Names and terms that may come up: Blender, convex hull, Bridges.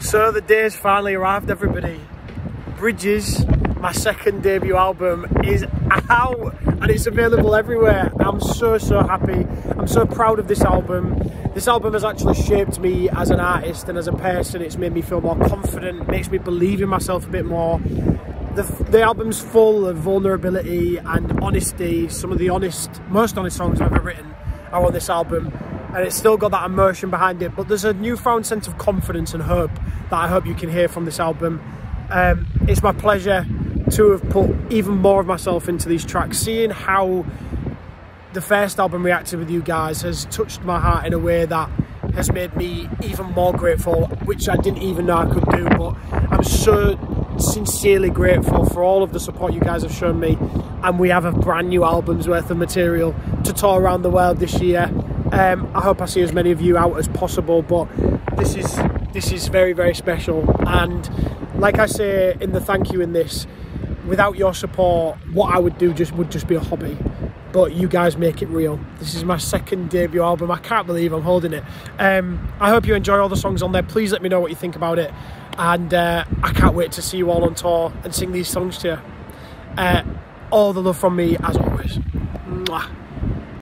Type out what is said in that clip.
So the day's finally arrived, everybody. Bridges, my second debut album, is out and it's available everywhere. I'm so happy. I'm so proud of this album. This album has actually shaped me as an artist and as a person. It's made me feel more confident, makes me believe in myself a bit more. The album's full of vulnerability and honesty. Some of the most honest songs I've ever written are on this album, and it's still got that emotion behind it, but there's a newfound sense of confidence and hope that I hope you can hear from this album. It's my pleasure to have put even more of myself into these tracks. Seeing how the first album reacted with you guys has touched my heart in a way that has made me even more grateful, which I didn't even know I could do, but I'm so sincerely grateful for all of the support you guys have shown me, and we have a brand new album's worth of material to tour around the world this year. I hope I see as many of you out as possible, but this is very, very special. And like I say in the thank you in this, without your support, what I would do would just be a hobby, but you guys make it real. This is my second debut album. I can't believe I'm holding it. I hope you enjoy all the songs on there. Please let me know what you think about it, and I can't wait to see you all on tour and sing these songs to you. All the love from me as always. Mwah.